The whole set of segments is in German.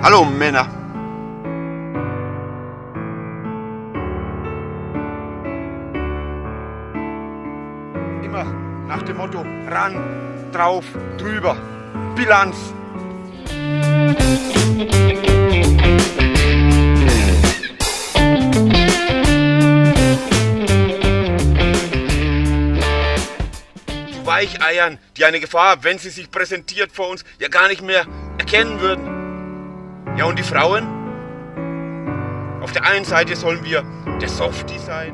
Hallo Männer! Immer nach dem Motto ran, drauf, drüber, Bilanz! Die Weicheiern, die eine Gefahr, wenn sie sich präsentiert vor uns, ja gar nicht mehr erkennen würden. Ja, und die Frauen? Auf der einen Seite sollen wir der Softie sein.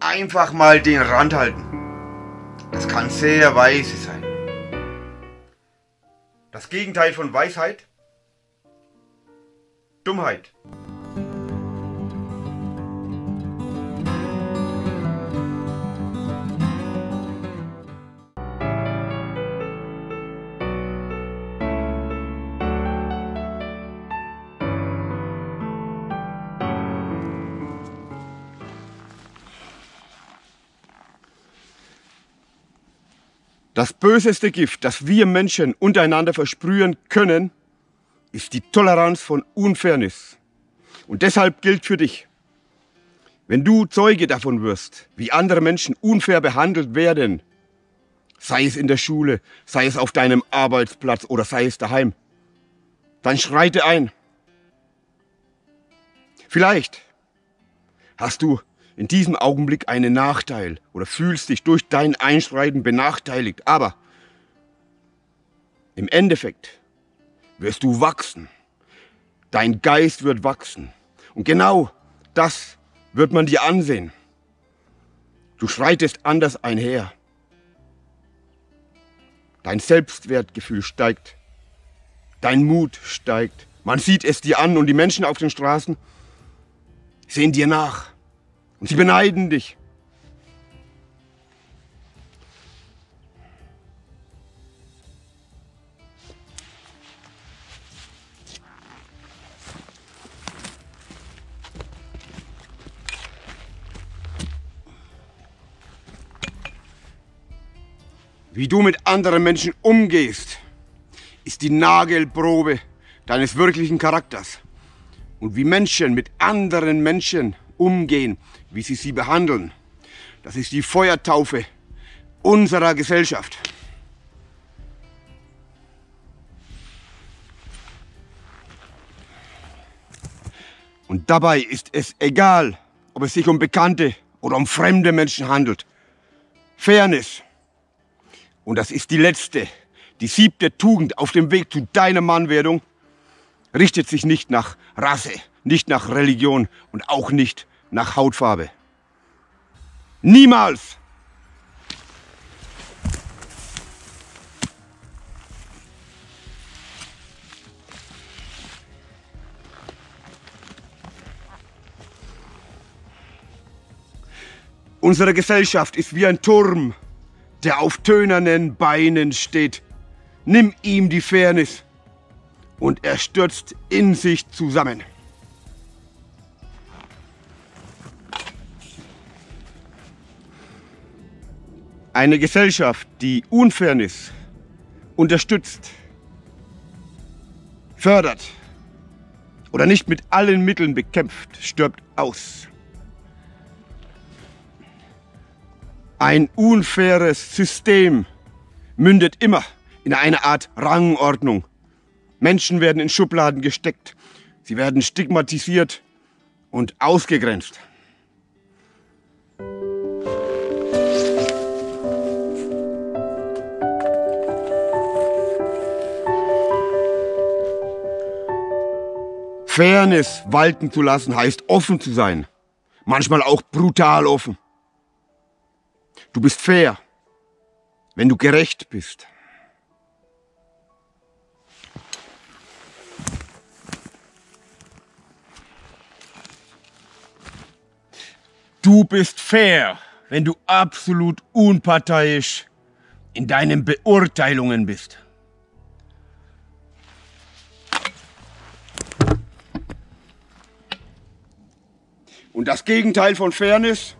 Einfach mal den Rand halten. Das kann sehr weise sein. Das Gegenteil von Weisheit? Dummheit. Das böseste Gift, das wir Menschen untereinander versprühen können, ist die Toleranz von Unfairness. Und deshalb gilt für dich, wenn du Zeuge davon wirst, wie andere Menschen unfair behandelt werden, sei es in der Schule, sei es auf deinem Arbeitsplatz oder sei es daheim, dann schreite ein. Vielleicht hast du in diesem Augenblick einen Nachteil oder fühlst dich durch dein Einschreiten benachteiligt. Aber im Endeffekt wirst du wachsen. Dein Geist wird wachsen. Und genau das wird man dir ansehen. Du schreitest anders einher. Dein Selbstwertgefühl steigt. Dein Mut steigt. Man sieht es dir an und die Menschen auf den Straßen sehen dir nach. Und sie beneiden dich. Wie du mit anderen Menschen umgehst, ist die Nagelprobe deines wirklichen Charakters. Und wie Menschen mit anderen Menschen umgehen, wie sie behandeln. Das ist die Feuertaufe unserer Gesellschaft. Und dabei ist es egal, ob es sich um bekannte oder um fremde Menschen handelt. Fairness. Und das ist die letzte, die 7. Tugend auf dem Weg zu deiner Mannwerdung, richtet sich nicht nach Rasse, nicht nach Religion und auch nicht nach Hautfarbe. Niemals! Unsere Gesellschaft ist wie ein Turm, der auf tönernen Beinen steht. Nimm ihm die Fairness und er stürzt in sich zusammen. Eine Gesellschaft, die Unfairness unterstützt, fördert oder nicht mit allen Mitteln bekämpft, stirbt aus. Ein unfaires System mündet immer in eine Art Rangordnung. Menschen werden in Schubladen gesteckt, sie werden stigmatisiert und ausgegrenzt. Fairness walten zu lassen heißt offen zu sein, manchmal auch brutal offen. Du bist fair, wenn du gerecht bist. Du bist fair, wenn du absolut unparteiisch in deinen Beurteilungen bist. Und das Gegenteil von Fairness?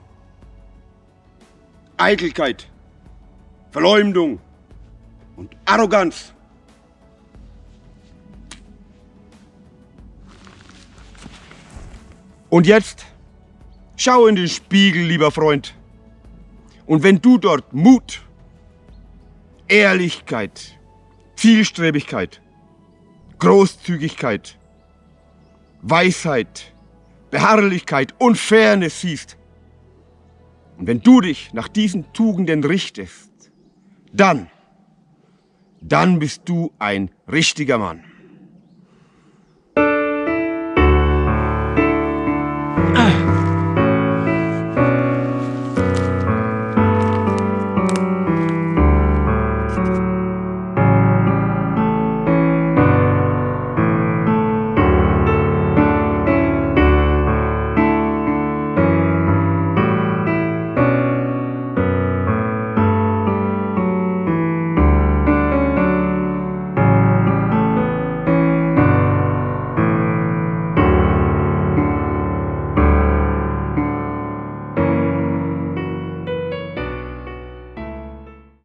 Eitelkeit, Verleumdung und Arroganz. Und jetzt schau in den Spiegel, lieber Freund. Und wenn du dort Mut, Ehrlichkeit, Zielstrebigkeit, Großzügigkeit, Weisheit, Beharrlichkeit und Fairness siehst, und wenn du dich nach diesen Tugenden richtest, dann bist du ein richtiger Mann.